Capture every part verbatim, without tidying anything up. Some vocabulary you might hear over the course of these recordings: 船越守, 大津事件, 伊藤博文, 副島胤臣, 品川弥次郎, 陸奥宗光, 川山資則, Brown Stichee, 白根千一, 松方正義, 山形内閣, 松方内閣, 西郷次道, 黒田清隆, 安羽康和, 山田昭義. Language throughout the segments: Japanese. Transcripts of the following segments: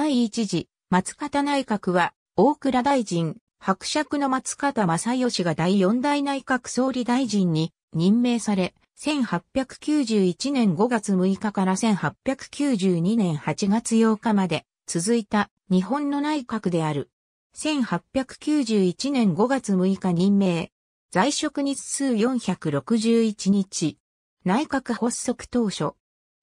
第一次、松方内閣は、大蔵大臣、伯爵の松方正義が第四代内閣総理大臣に任命され、せんはっぴゃくきゅうじゅういちねんごがつむいかからせんはっぴゃくきゅうじゅうにねんはちがつようかまで続いた日本の内閣である。せんはっぴゃくきゅうじゅういちねんごがつむいか任命。在職日数よんひゃくろくじゅういちにち。内閣発足当初。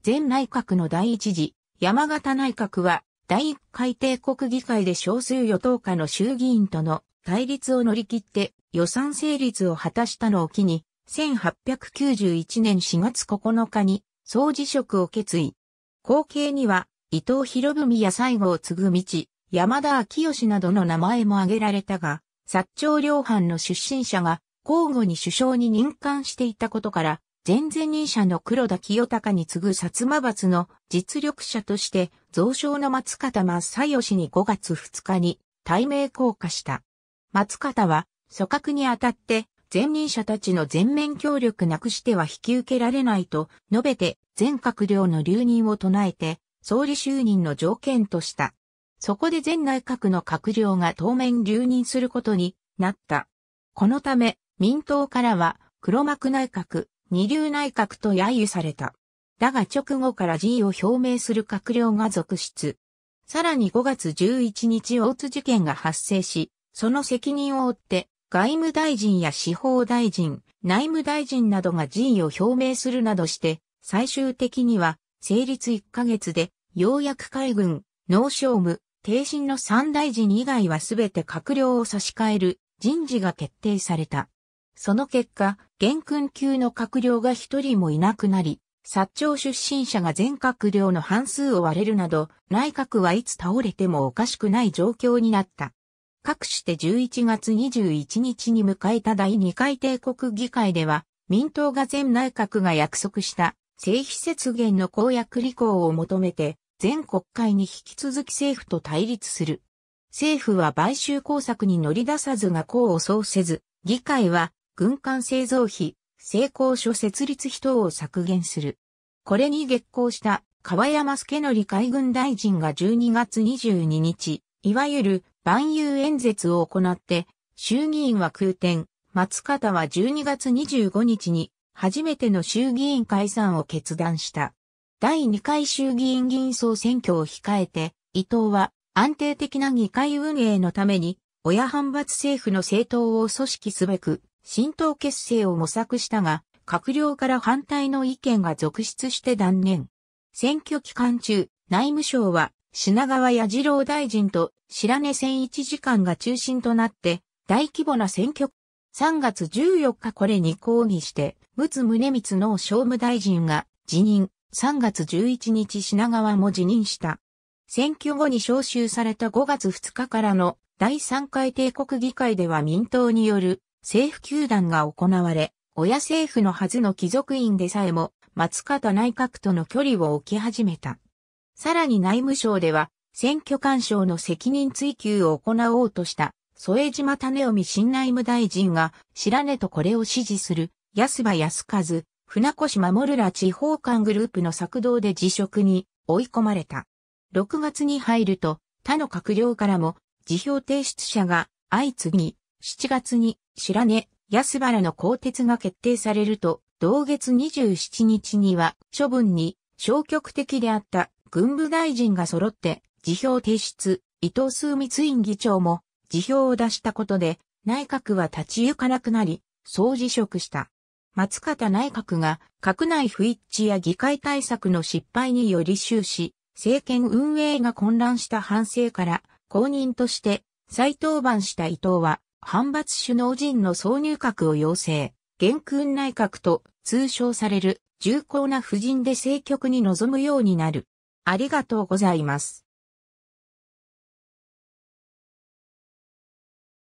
前内閣の第一次、山形内閣は、第一回帝国議会で少数与党下の衆議院との対立を乗り切って予算成立を果たしたのを機に、せんはっぴゃくきゅうじゅういちねんしがつここのかに総辞職を決意。後継には伊藤博文や西郷次道、山田昭義などの名前も挙げられたが、薩長両藩の出身者が交互に首相に任官していたことから、前々任者の黒田清隆に次ぐ薩摩閥の実力者として、蔵相の松方正義にごがつふつかに大名降下した。松方は、組閣にあたって、前任者たちの全面協力なくしては引き受けられないと述べて、全閣僚の留任を唱えて、総理就任の条件とした。そこで全内閣の閣僚が当面留任することになった。このため、民党からは、黒幕内閣、二流内閣と揶揄された。だが直後から辞意を表明する閣僚が続出。さらにごがつじゅういちにち大津事件が発生し、その責任を負って外務大臣や司法大臣、内務大臣などが辞意を表明するなどして、最終的には成立いっかげつでようやく海軍、農商務、逓信のさん大臣以外はすべて閣僚を差し替える人事が決定された。その結果、元勲級の閣僚が一人もいなくなり、薩長出身者が全閣僚の半数を割れるなど、内閣はいつ倒れてもおかしくない状況になった。かくしてじゅういちがつにじゅういちにちに迎えただいにかい帝国議会では、民党が全内閣が約束した政費節減の公約履行を求めて、全国会に引き続き政府と対立する。政府は買収工作に乗り出さずが功を奏せず、議会は、軍艦製造費、製鋼所設立費等を削減する。これに激高した川山資則海軍大臣がじゅうにがつにじゅうににち、いわゆる万有演説を行って、衆議院は空転、松方はじゅうにがつにじゅうごにちに初めての衆議院解散を決断した。だいにかい衆議院議員総選挙を控えて、伊藤は安定的な議会運営のために、親藩閥政府の政党を組織すべく、新党結成を模索したが、閣僚から反対の意見が続出して断念。選挙期間中、内務省は品川弥次郎大臣と白根千一次官が中心となって、大規模な選挙。さんがつじゅうよっかこれに抗議して、陸奥宗光農商務大臣が辞任、さんがつじゅういちにち品川も辞任した。選挙後に召集されたごがつふつかからのだいさんかい帝国議会では民党による、政府糾弾が行われ、親政府のはずの貴族院でさえも、松方内閣との距離を置き始めた。さらに内務省では、選挙干渉の責任追及を行おうとした、副島胤臣新内務大臣が、白根とこれを支持する、安羽康和、船越守ら地方官グループの策動で辞職に追い込まれた。ろくがつに入ると、他の閣僚からも、辞表提出者が相次ぎ、しちがつに、白根、安原の更迭が決定されると、同月にじゅうしちにちには、処分に消極的であった軍部大臣が揃って、辞表提出、伊藤枢密院議長も辞表を出したことで、内閣は立ち行かなくなり、総辞職した。松方内閣が、閣内不一致や議会対策の失敗により終始、政権運営が混乱した反省から、後任として再登板した伊藤は、藩閥首脳陣の総入閣を要請、元勲内閣と通称される重厚な布陣で政局に臨むようになる。ありがとうございます。